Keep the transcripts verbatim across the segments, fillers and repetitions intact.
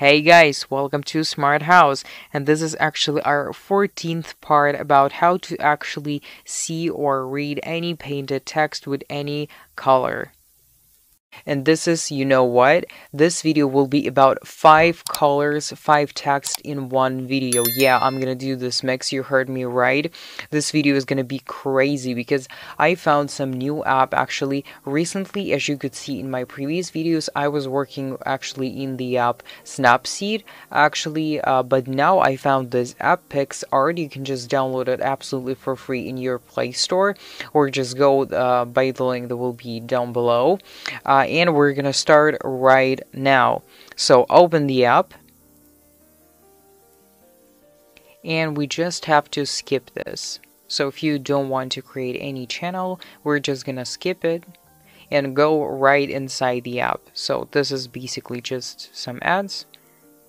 Hey guys, welcome to Smart House, and this is actually our fourteenth part about how to actually see or read any painted text with any color. And this is, you know what, this video will be about five colors, five text in one video. Yeah, I'm gonna do this mix, you heard me right. This video is gonna be crazy because I found some new app actually recently. As you could see in my previous videos, I was working actually in the app Snapseed actually, uh, but now I found this app PicsArt. You can just download it absolutely for free in your Play Store, or just go uh, by the link that will be down below. Uh, Uh, and we're gonna start right now. So open the app, and we just have to skip this. So if you don't want to create any channel, we're just gonna skip it and go right inside the app. So this is basically just some ads.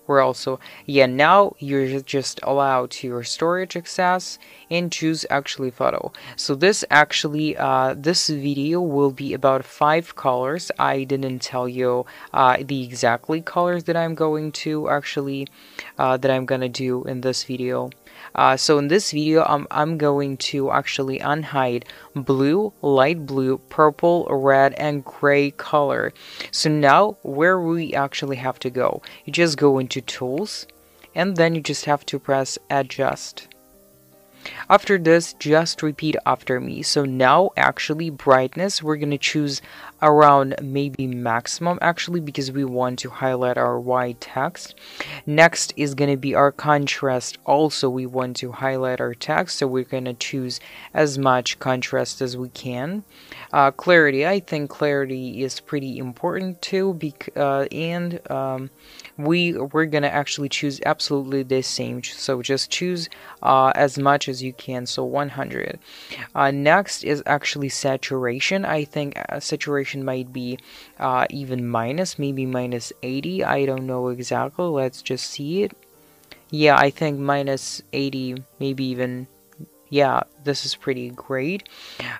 We're also, yeah, now you're just allowed to your storage access and choose actually photo. So this actually, uh, this video will be about five colors. I didn't tell you uh, the exactly colors that I'm going to actually, uh, that I'm gonna do in this video. Uh, so in this video, I'm, I'm going to actually unhide blue, light blue, purple, red, and gray color. So now where we actually have to go, you just go into Tools, and then you just have to press Adjust. After this, just repeat after me. So now actually brightness, we're gonna choose around maybe maximum actually, because we want to highlight our white text. Next is gonna be our contrast. Also we want to highlight our text, so we're gonna choose as much contrast as we can. Uh, clarity, I think clarity is pretty important too, uh, and um, we, we're gonna actually choose absolutely the same, so just choose uh, as much as you can, so one hundred. Uh, next is actually saturation. I think uh, saturation might be uh, even minus, maybe minus eighty, I don't know exactly, let's just see it. Yeah, I think minus eighty, maybe even, yeah, this is pretty great.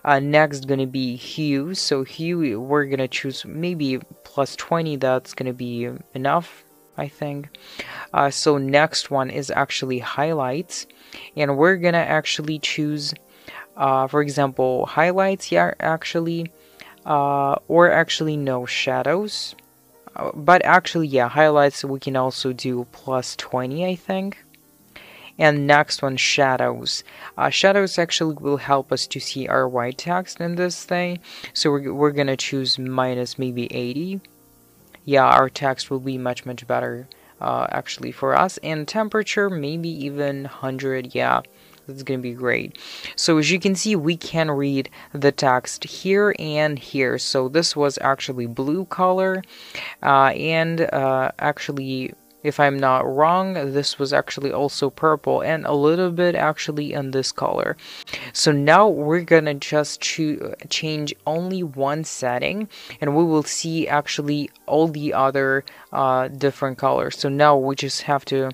Uh, next gonna be hue, so hue we're gonna choose maybe plus twenty, that's gonna be enough, I think. Uh, so next one is actually highlights, and we're gonna actually choose uh, for example highlights, yeah, actually uh, or actually no shadows, uh, but actually yeah, highlights we can also do plus twenty, I think. And next one, shadows. Uh, shadows actually will help us to see our white text in this thing, so we're, we're gonna choose minus maybe eighty. Yeah, our text will be much much better uh, actually for us. And temperature maybe even one hundred. Yeah, that's gonna be great. So as you can see, we can read the text here and here. So this was actually blue color, uh, and uh, actually, if I'm not wrong, this was actually also purple, and a little bit actually in this color. So now we're gonna just cho change only one setting, and we will see actually all the other uh, different colors. So now we just have to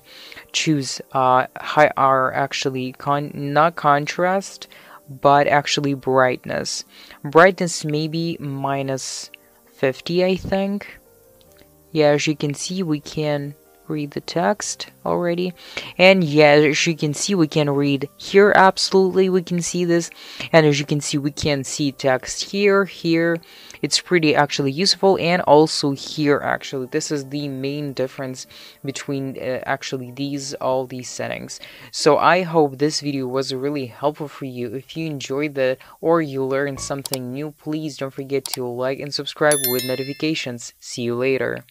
choose uh, high R actually con not contrast, but actually brightness. Brightness maybe minus fifty, I think. Yeah, as you can see, we can read the text already, and yeah, as you can see, we can read here, absolutely we can see this, and as you can see, we can see text here, here. It's pretty actually useful, and also here actually. This is the main difference between uh, actually these, all these settings. So I hope this video was really helpful for you. If you enjoyed it or you learned something new, please don't forget to like and subscribe with notifications. See you later.